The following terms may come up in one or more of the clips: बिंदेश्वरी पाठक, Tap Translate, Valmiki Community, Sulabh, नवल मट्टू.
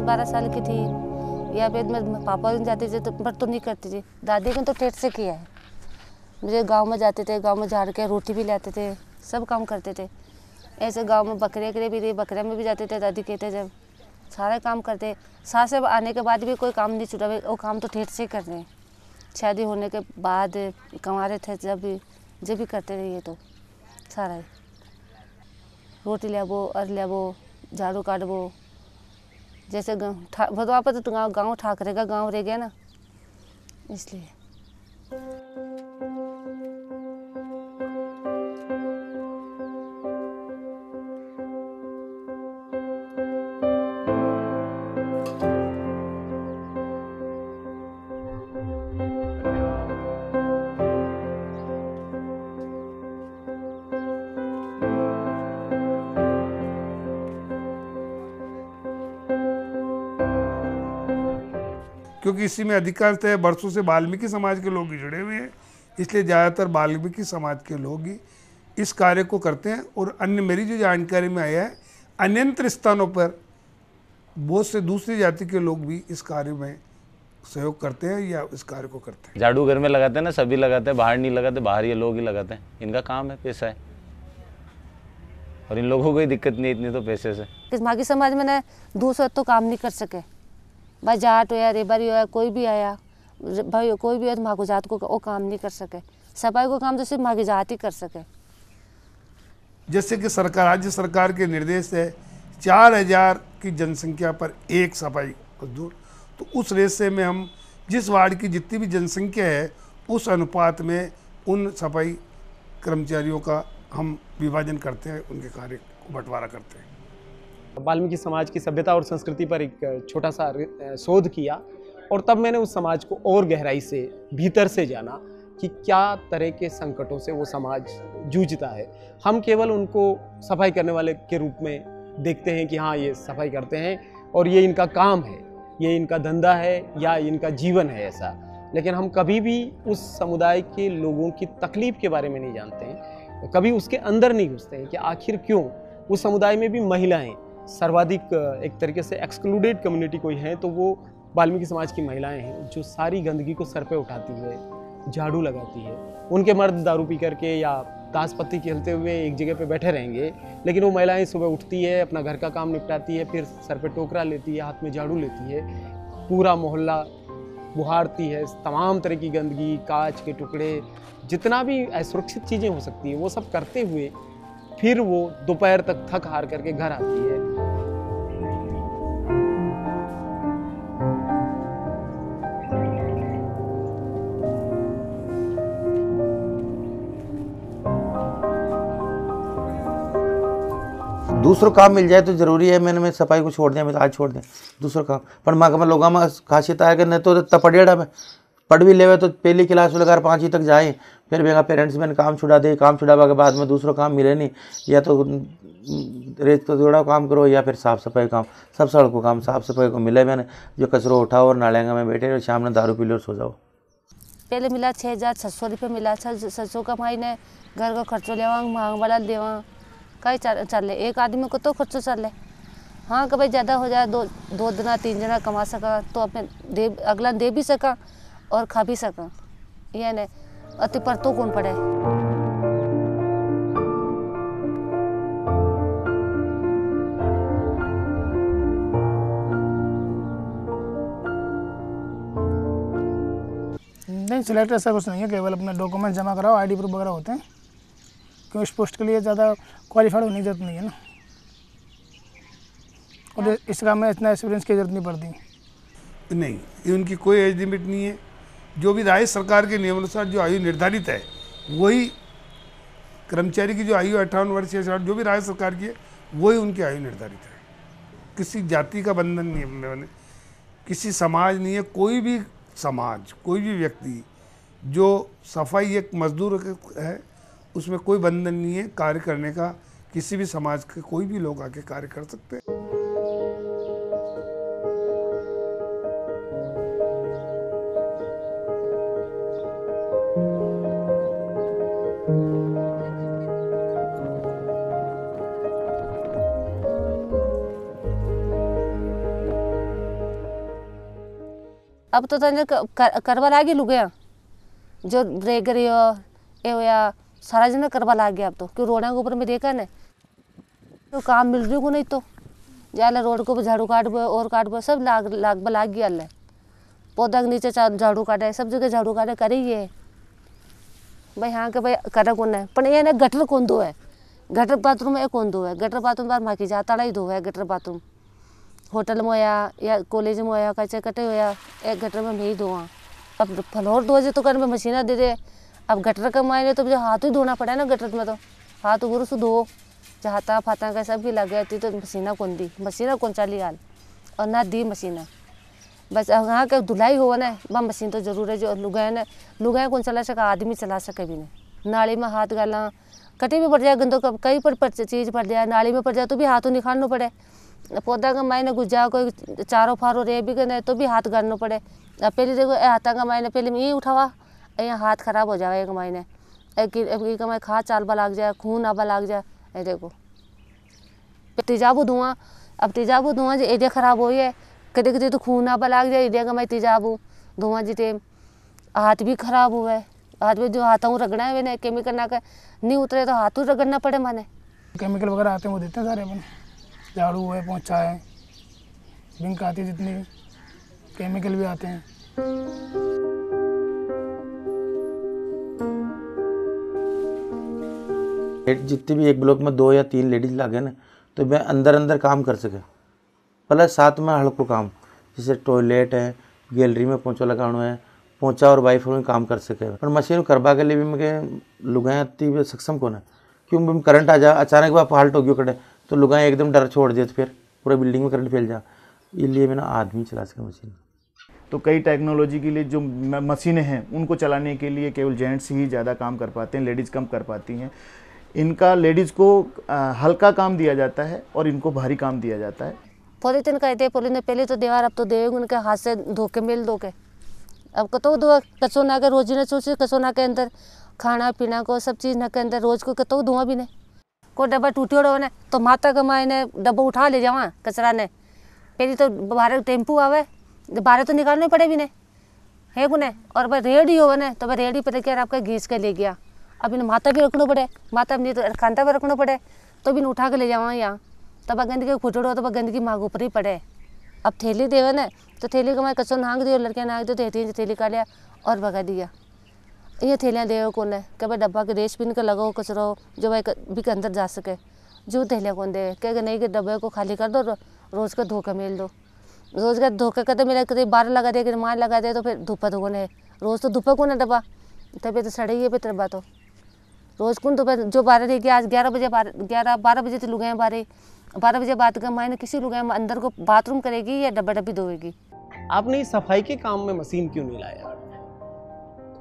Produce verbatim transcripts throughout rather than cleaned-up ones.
दस बारह साल की थी या फिर मैं पापा भी जाते थे तो बट तो नहीं करती थी। दादी को तो पेट से किया है। मुझे गांव में जाते थे, गांव में झाड़ के रोटी भी लाते थे, सब काम करते थे। ऐसे गांव में बकरे के लिए भी थे, बकरे में भी जाते थे दादी कहते जब, सारा काम करते। सास से आने के बाद भी कोई काम नहीं छूटा, वो काम तो ठेठ से कर रहे हैं। शादी होने के बाद कमा रहे थे जब भी जब भी करते रहिए तो सारा ही रोटी लेबो और लेबो झाड़ू काटबो। जैसे भदवा पर तो गाँव गाँव ठाकरे का गाँव रह गया ना, इसलिए क्योंकि इसी में अधिकांशतः बरसों से वाल्मीकि समाज के लोग ही जुड़े हुए हैं, इसलिए ज़्यादातर वाल्मीकि समाज के लोग ही इस कार्य को करते हैं। और अन्य मेरी जो जानकारी में आया है, अन्यंत्र स्थानों पर बहुत से दूसरी जाति के लोग भी इस कार्य में सहयोग करते हैं या इस कार्य को करते हैं। झाड़ू घर में लगाते हैं ना, सभी लगाते हैं, बाहर नहीं लगाते, बाहर ये लोग ही लगाते हैं। इनका काम है, पैसा है, और इन लोगों को दिक्कत नहीं इतनी तो पैसे से। माघी समाज में ना दूसरा तो काम नहीं कर सके, भाई जाट होया रेबरी होया कोई भी आया भाई कोई भी आया तो माघो जात को वो काम नहीं कर सके। सफाई को काम तो सिर्फ माघी जात ही कर सके। जैसे कि सरकार राज्य सरकार के निर्देश है चार हजार की जनसंख्या पर एक सफाई मजदूर, तो उस रेशे में हम जिस वार्ड की जितनी भी जनसंख्या है उस अनुपात में उन सफाई कर्मचारियों का हम विभाजन करते हैं, उनके कार्य को बंटवारा करते हैं। वाल्मीकि समाज की सभ्यता और संस्कृति पर एक छोटा सा शोध किया और तब मैंने उस समाज को और गहराई से भीतर से जाना कि क्या तरह के संकटों से वो समाज जूझता है। हम केवल उनको सफाई करने वाले के रूप में देखते हैं कि हाँ ये सफाई करते हैं और ये इनका काम है, ये इनका धंधा है या इनका जीवन है ऐसा, लेकिन हम कभी भी उस समुदाय के लोगों की तकलीफ के बारे में नहीं जानते हैं, कभी उसके अंदर नहीं घुसते हैं कि आखिर क्यों उस समुदाय में भी महिलाएँ सर्वाधिक एक तरीके से एक्सक्लूडेड कम्युनिटी कोई है तो वो वाल्मीकि समाज की महिलाएं हैं जो सारी गंदगी को सर पे उठाती है, झाड़ू लगाती है। उनके मर्द दारू पी करके या ताश पत्ती खेलते हुए एक जगह पे बैठे रहेंगे, लेकिन वो महिलाएं सुबह उठती है, अपना घर का काम निपटाती है, फिर सर पे टोकरा लेती है, हाथ में झाड़ू लेती है, पूरा मोहल्ला बुहारती है, तमाम तरह की गंदगी, कांच के टुकड़े, जितना भी असुरक्षित चीज़ें हो सकती है वो सब करते हुए फिर वो दोपहर तक थक हार करके घर आती है। दूसरा काम मिल जाए तो जरूरी है। मैंने मैं सफाई को छोड़ दिया, मैं आज छोड़ दें दूसरा काम पर माँ का लोग खासियत आया कि नहीं तो तपड़ेड़ा में पढ़ भी लेवे तो पहली क्लास में लगार पाँच ही तक जाए, फिर मेरा पेरेंट्स मैंने काम छुड़ा दे, काम छुड़ावा के बाद में दूसरा काम मिले नहीं, या तो रेत को थोड़ा काम करो या फिर साफ़ सफाई काम, सब सड़कों काम साफ सफाई को मिले। मैंने जो कचरो उठाओ और नालेंगा में बैठे और शाम में दारू पी लो सो जाओ। पहले मिला छः हज़ार छः सौ रुपये मिला, छः सौ का भाई ने घर का खर्चो लेवा, मांग वाला देवा कहीं चल चल एक आदमी को तो खर्चो चल रहे। हाँ कभी ज़्यादा हो जाए दो दो जना तीन जना कमा सका तो अपने दे अगला दे भी सका और खा भी सका, ये नहीं अति पर तो कौन पड़े। नहीं सिलेक्ट ऐसा कुछ नहीं है, केवल अपना डॉक्यूमेंट जमा कराओ, आईडी प्रूफ वगैरह होते हैं, क्यों इस पोस्ट के लिए ज़्यादा क्वालिफाइड होने की जरूरत नहीं है ना, और इस काम में इतना एक्सपीरियंस की जरूरत नहीं पड़ती। नहीं, उनकी कोई एज लिमिट नहीं है। जो भी राज्य सरकार के नियमानुसार जो आयु निर्धारित है वही कर्मचारी की जो आयु अट्ठावन वर्ष या साठ जो भी राज्य सरकार की है वही उनकी आयु निर्धारित है। किसी जाति का बंधन नहीं है, मैंने किसी समाज नहीं है, कोई भी समाज कोई भी व्यक्ति जो सफाई एक मजदूर है उसमें कोई बंधन नहीं है। कार्य करने का किसी भी समाज के कोई भी लोग आके कार्य कर सकते हैं। अब तो तने करवा लागे लुगया जो ब्रेगरी हो ए होया सारा जन करवा लागे। अब तो क्यों रोड के ऊपर में देखा ने तो काम मिल रही को नहीं तो जाले रोड को झाड़ू काटबो और काटबो सब लाग लाग लाग गया ले पौधा के नीचे झाड़ू काटे सब जगह झाड़ू काटे करे ये भाई हाँ के भाई करे को नहीं पर ये ना गटर कौन दो है गटर बाथरूम है कौन दो है गटर बाथरूम बार माकी जाता ही धो है गटर बाथरूम होटल में होया या कॉलेज में होया कच्चे कटे होया एक गटर में ही धोआ। अब फ्लोर धोजे तो घर में मशीना दे दे अब गटर का मायने तो मुझे हाथ ही धोना पड़ा ना गटर में तो हाथ गुरु से धो जहाता फाता का सब भी लग गया थी तो मशीना कौन दी मशीना कौन चाली हाल और ना दी मशीना बस हाँ के धुलाई हो ना वहाँ मशीन तो जरूर है जो लुगाया ना लुगाया कौन चला सका आदमी चला सके भी नहीं नाली में हाथ गाला कटे भी पड़ जाए गंदो कई पर, पर चीज़ पड़ जाए नाली में पड़ जाए तो भी हाथों निखारना पड़े पौधा का मायने घुस जाओ कोई चारों फारो रे भी गए तो भी हाथ गाड़ना पड़े। अब पहले देखो हाथा का मायने पहले ये उठावा यहाँ हाथ खराब हो जाए एक मायने एक मायने खा चालबा लाग जाए खून आबा लाग जाए ये देखो तेजाबू धुआं अब तेजाबू धुआं जो एरिया खराब हो है कदे कदे तो खून आबा लाग जाए एरिया का मैं तेजाबू धुआं जिते हाथ भी खराब हुआ है हाथ में जो हाथों रगड़ा है मैंने केमिकल ना कर नहीं उतरे तो हाथों रगड़ना पड़े माने केमिकल वगैरह आते हैं वो देते हैं सारे अपन झाड़ू है पोंछा है बिंक आती है जितनी केमिकल भी आते हैं। जितनी भी एक ब्लॉक में दो या तीन लेडीज लागे ना तो मैं अंदर अंदर काम कर सके प्लस साथ में हल्को काम जैसे टॉयलेट है गैलरी में पोंछा लगाना है पोंछा और वाइफ में काम कर सके पर मशीन करवा के लिए भी मैं लुगाया सक्षम को ना क्यों करंट आ जा अचानक वहाँ फाल्ट हो गया कटे तो लुगाएँ एकदम डर छोड़ देते फिर पूरे बिल्डिंग में करंट फैल जा इसलिए मैंने आदमी चला सके मशीन। तो कई टेक्नोलॉजी के लिए जो मशीनें हैं उनको चलाने के लिए केवल जेंट्स ही ज़्यादा काम कर पाते हैं लेडीज़ कम कर पाती हैं इनका लेडीज़ को आ, हल्का काम दिया जाता है और इनको भारी काम दिया जाता है। पॉलीथिन कहते हैं पॉलीथिन पहले तो दीवार अब तो देवेंगे उनके हाथ से धो के मेल धो के अब कतो धो कचो ना के रोजी ने सोचे कचो ना के अंदर खाना पीना को सब चीज़ ना के अंदर रोज को कतो धुआं भी नहीं को डब्बा टूटी उड़ो ने तो माता का माँ ने डब्बा उठा ले जावा कचरा ने पहले तो बारह टेम्पू आवे बारह तो निकालने पड़े भी नहीं है को ने और भाई रेडी हो ने तो भाई रेडी पर क्या आपका घीस के ले गया अब इन माता भी रखना पड़े माता नहीं तो खानता पर रखना पड़े तो भी उठा के ले जावा यहाँ तब गंदगी खुचड़ो तो गंदगी मांग ऊपर ही पड़े। अब थैली देवे ने तो थैली को मैं कचो नांग दियो लड़के नांग दियो तो थैली का लिया और भगा दिया ये थैलियाँ देवे कौन है क्या भाई डब्बा के रेश पिन के लगाओ कचरा जो भाई भी के अंदर जा सके जो थैलियाँ कौन दे क्या नहीं कि डब्बे को खाली कर दो रोज़ का धोखा मेल दो रोज़ का धोखा करते मेरा कभी बार लगा दे कि मार लगा दे तो फिर धुप्पा तो कौन है रोज़ तो धुप्पा कौन है डब्बा तभी तो सड़े ही है फिर डब्बा तो रोज़ कौन धुप्पा जो बारह देगी आज ग्यारह बजे ग्यारह बारह बजे तो लुगाएँ बारह बारह बजे बात कर मायने किसी लुगाएँ अंदर को बाथरूम करेगी या डब्बा डब्बी धोएगी। आपने सफाई के काम में मशीन क्यों नहीं लाया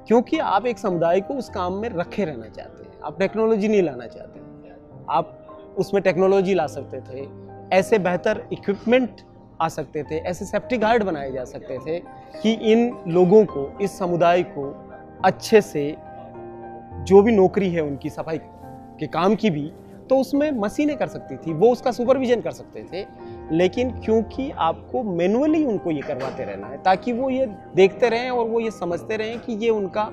क्योंकि आप एक समुदाय को उस काम में रखे रहना चाहते हैं आप टेक्नोलॉजी नहीं लाना चाहते आप उसमें टेक्नोलॉजी ला सकते थे ऐसे बेहतर इक्विपमेंट आ सकते थे ऐसे सेफ्टी गार्ड बनाए जा सकते थे कि इन लोगों को इस समुदाय को अच्छे से जो भी नौकरी है उनकी सफाई के काम की भी तो उसमें मशीनें कर सकती थी वो उसका सुपरविजन कर सकते थे लेकिन क्योंकि आपको मैनुअली उनको ये करवाते रहना है ताकि वो ये देखते रहें और वो ये समझते रहें कि ये उनका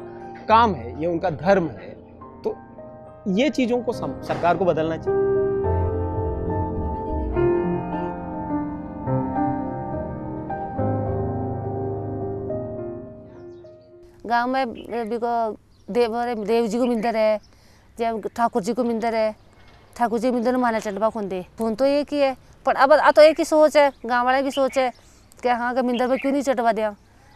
काम है ये उनका धर्म है तो ये चीज़ों को सरकार को बदलना चाहिए। गांव में देव देव जी को मंदिर है जब ठाकुर जी को मंदिर है ठाकुर जी मंदिर में माना चढ़वा कौन दे फोन तो एक ही है पर अब आ तो एक ही सोच है गाँव वाले की सोच है कि हाँ का मंदिर में क्यों नहीं चढ़वा दिया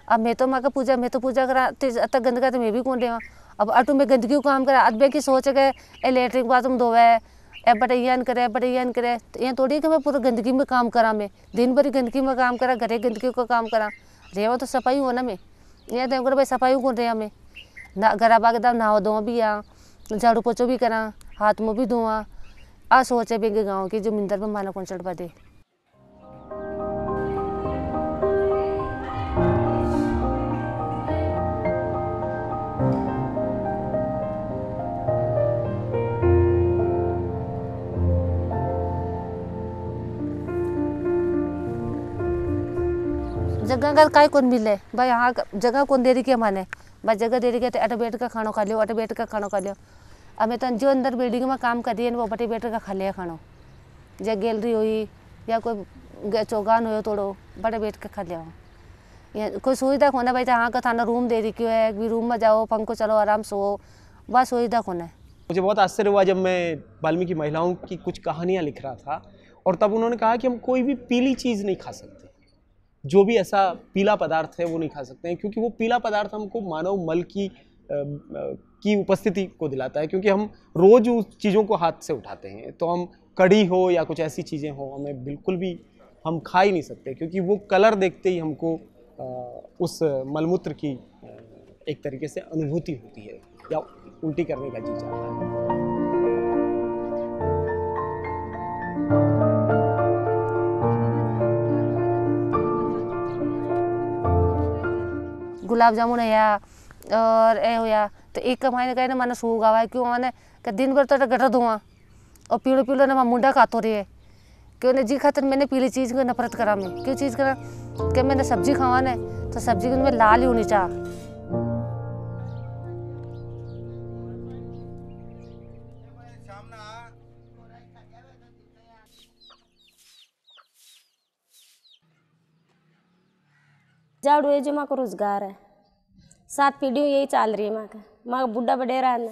अब मैं तो माँ का पूजा मैं तो पूजा करा अतः गंदगा तो मैं भी कौन देवा अब अटू में गंदगी को काम करा अब की सोच है कि लेटरिन बाथरूम धोवे ए बटैयान करे बटैयान करे तो यहाँ थोड़ी कि मैं पूरा गंदगी में काम करा मैं दिन भर गंदगी में काम करा घरे गंदगी का काम करा रेवा तो सफाई हो ना मैं यहाँ तो भाई सफाई कौन रहा मैं ना घर आबा के दाम नहाओ धोवा भी आ झाड़ू पोछो भी करा हाथ मुँह भी धोवा आ सोच है बेगे गाँव की जो मंदिर में माला कौन चढ़वा दे। जगह काय कोण मिले भाई, हाँ जगह कोण देरी के माने भाई, जगह देरी के अटे बैठ कर खाना खा लियो, अटे बैठ कर खाना खा लियो। अमे तो जो अंदर बिल्डिंग में काम करिए वो बटे बैठ कर खा लिया खाना, जै गैलरी हुई या कोई चौगान हो थोड़ो बटे बैठ कर खा लिया। कोई सुविधा कोने भाई, हाँ का थाना रूम दे रखी है, भी रूम में जाओ पंखो चलो आराम सो, बस सुविधा कोने। मुझे बहुत आश्चर्य हुआ जब मैं वाल्मीकि महिलाओं की कुछ कहानियाँ लिख रहा था और तब उन्होंने कहा कि हम कोई भी पीली चीज़ नहीं खा सकते, जो भी ऐसा पीला पदार्थ है वो नहीं खा सकते हैं, क्योंकि वो पीला पदार्थ हमको मानव मल की आ, की उपस्थिति को दिलाता है, क्योंकि हम रोज़ उस चीज़ों को हाथ से उठाते हैं। तो हम कड़ी हो या कुछ ऐसी चीज़ें हो हमें बिल्कुल भी हम खा ही नहीं सकते, क्योंकि वो कलर देखते ही हमको आ, उस मलमूत्र की आ, एक तरीके से अनुभूति होती है या उल्टी करने का जी चाहता है। गुलाब जामुन है और ए होया तो एक मायने कहीं मैंने सू गावा क्यों मैंने दिन भर तो गटर धुआं और पीलो पीलो ने मुंडा खातो रहे क्यों ने जी खातर मैंने पीली चीज़ को नफरत करा। मैं क्यों चीज़ करा कि मैंने सब्जी खावा ने तो सब्जी में लाल ही होनी चाह। झाड़ू है जो माँ को रोजगार है, सात पीढ़ियों यही चाल रही है माँ का, माँ बूढ़ा बडेरा है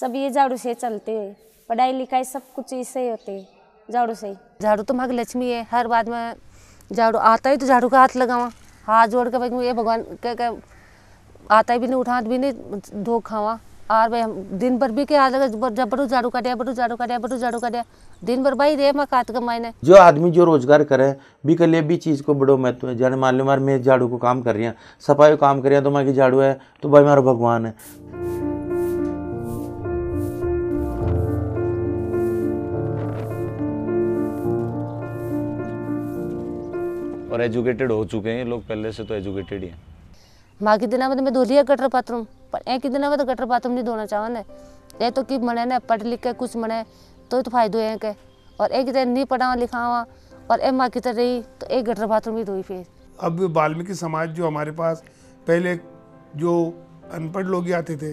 सब ये झाड़ू से चलते हुए, पढ़ाई लिखाई सब कुछ इससे ही होती है झाड़ू से ही। झाड़ू तो माँ की लक्ष्मी है, हर बात में झाड़ू आता ही तो झाड़ू का हाथ लगावा, हाथ जोड़ के भाई ये भगवान क्या क्या आता ही भी नहीं, उठा भी नहीं धो खावा। और भाई दिन भर भी क्या हाथ लगा, जब बटू झाड़ू काटे बटू झाड़ू काटे बटू झाड़ू काटे दिन भर भाई रे माँ काट के मायने। जो आदमी जो रोजगार करे भी के लिए भी चीज़ को बड़ो महत्व है। जाने मान लो मार मैं झाड़ू को काम कर रही है, सफाई को काम कर रही है, तो माँ की झाड़ू है तो भाई मारा भगवान है। और एजुकेटेड हो चुके हैं लोग पहले से, तो एजुकेटेड ही है। माँ के दिन में धो लिया गटर बाथरूम, पर एक दिन में तो गटर बाथरूम नहीं धोना चाहो ने, ये तो कि मने ने पढ़ लिख के कुछ मने तो तो फायदो है के, और एक दिन नहीं पढ़ावा लिखावा और ए माँ की तरह रही तो एक गटर बाथरूम ही धोई। फिर अब वाल्मीकि समाज जो हमारे पास पहले जो अनपढ़ लोग आते थे,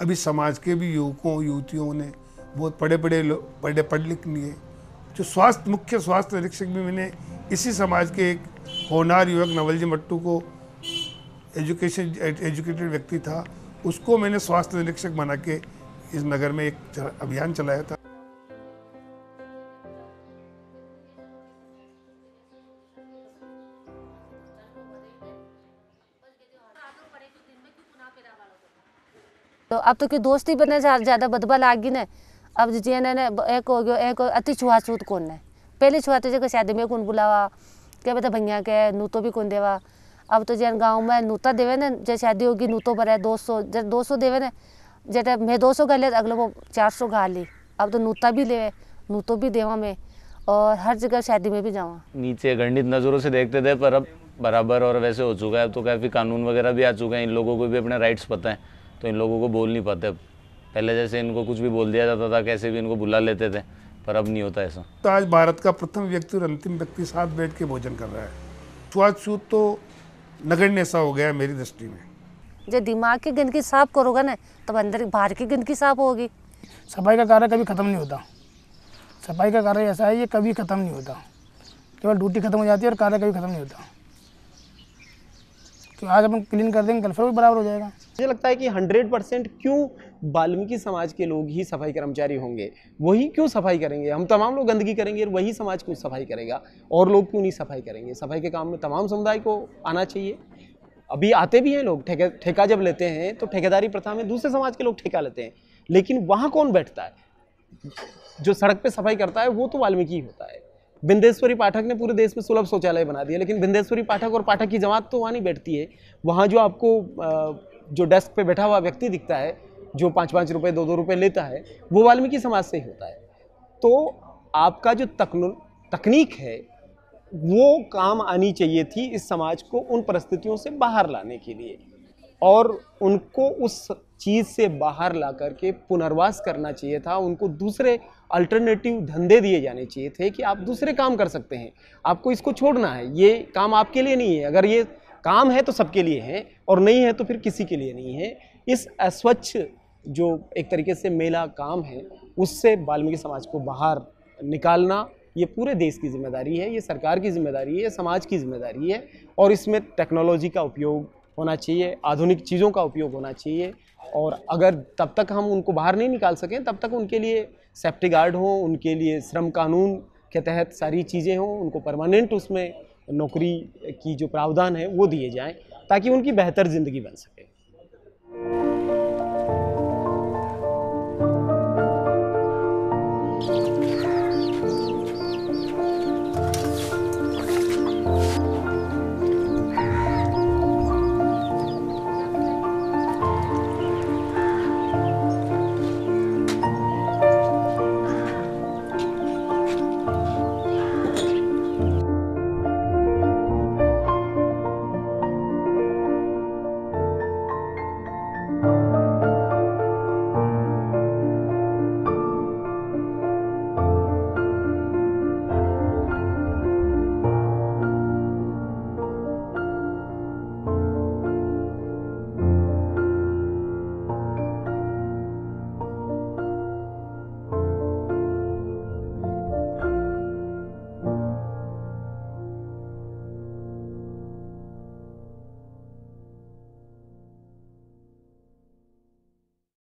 अभी समाज के भी युवकों युवतियों ने बहुत पढ़े पढ़े पढ़े पढ़ लिख लिए। जो स्वास्थ्य मुख्य स्वास्थ्य निरीक्षक भी मैंने इसी समाज के एक होनहार युवक नवल जी मट्टू को, एजुकेशन एजुकेटेड व्यक्ति था, उसको मैंने स्वास्थ्य निरीक्षक बना के इस नगर में एक अभियान चलाया था। तो अब तो कि दोस्ती बने ज़्यादा बदबा लागी ने, अब जी ने एक हो गया एक अति छुआछूत कौन है, पहले छुआते जगह शादी में कौन बुलावा क्या बता भैया के नूतो भी कौन देवा। अब तो जैन गांव में नूता देवे ना, जैसे शादी होगी नूतो पर है दो सौ जैसे दो सौ देवे ना, जैसे मैं दो सौ गा लिया अगले वो चार सौ गा ली। अब तो नूता भी लेवे नूतो भी देवा मैं, और हर जगह शादी में भी जावा। नीचे घृणित नज़रों से देखते थे पर अब बराबर और वैसे हो चुका है। अब तो काफ़ी कानून वगैरह भी आ चुके हैं, इन लोगों को भी अपने राइट्स पता है तो इन लोगों को बोल नहीं पाते। अब पहले जैसे इनको कुछ भी बोल दिया जाता था, कैसे भी इनको बुला लेते थे, पर अब नहीं होता ऐसा। तो आज भारत का प्रथम व्यक्ति और अंतिम व्यक्ति साथ बैठ के भोजन कर रहा है। छुआछूत तो नगण्य सा हो गया है मेरी दृष्टि में। जो दिमाग की गंदगी साफ करोगे ना तब अंदर बाहर की गंदगी साफ होगी। सफाई का कार्य कभी ख़त्म नहीं होता, सफाई का कार्य ऐसा है ये कभी ख़त्म नहीं होता, केवल ड्यूटी खत्म हो जाती है और कार्य कभी ख़त्म नहीं होता। तो आज अपन क्लीन कर देंगे कल फिर भी बराबर हो जाएगा। मुझे लगता है कि हंड्रेड परसेंट क्यों वाल्मीकि समाज के लोग ही सफाई कर्मचारी होंगे, वही क्यों सफाई करेंगे। हम तमाम लोग गंदगी करेंगे और वही समाज क्यों सफाई करेगा, और लोग क्यों नहीं सफाई करेंगे। सफाई के काम में तमाम समुदाय को आना चाहिए। अभी आते भी हैं लोग, ठेका ठेका जब लेते हैं तो ठेकेदारी प्रथा में दूसरे समाज के लोग ठेका लेते हैं, लेकिन वहाँ कौन बैठता है? जो सड़क पर सफाई करता है वो तो वाल्मीकि होता है। बिंदेश्वरी पाठक ने पूरे देश में सुलभ शौचालय बना दिया, लेकिन बिंदेश्वरी पाठक और पाठक की जमात तो वहाँ नहीं बैठती है। वहाँ जो आपको जो डेस्क पे बैठा हुआ व्यक्ति दिखता है, जो पाँच पाँच रुपये दो दो रुपये लेता है, वो वाल्मीकि समाज से ही होता है। तो आपका जो तकनीक है वो काम आनी चाहिए थी इस समाज को उन परिस्थितियों से बाहर लाने के लिए, और उनको उस चीज़ से बाहर ला करके पुनर्वास करना चाहिए था। उनको दूसरे अल्टरनेटिव धंधे दिए जाने चाहिए थे कि आप दूसरे काम कर सकते हैं, आपको इसको छोड़ना है, ये काम आपके लिए नहीं है। अगर ये काम है तो सबके लिए है और नहीं है तो फिर किसी के लिए नहीं है। इस अस्वच्छ जो एक तरीके से मेला काम है उससे वाल्मीकि समाज को बाहर निकालना ये पूरे देश की जिम्मेदारी है, ये सरकार की जिम्मेदारी है, ये समाज की जिम्मेदारी है। और इसमें टेक्नोलॉजी का उपयोग होना चाहिए, आधुनिक चीज़ों का उपयोग होना चाहिए। और अगर तब तक हम उनको बाहर नहीं निकाल सकें तब तक उनके लिए सेफ्टी गार्ड हों, उनके लिए श्रम कानून के तहत सारी चीज़ें हों, उनको परमानेंट उसमें नौकरी की जो प्रावधान है वो दिए जाएं ताकि उनकी बेहतर ज़िंदगी बन सके।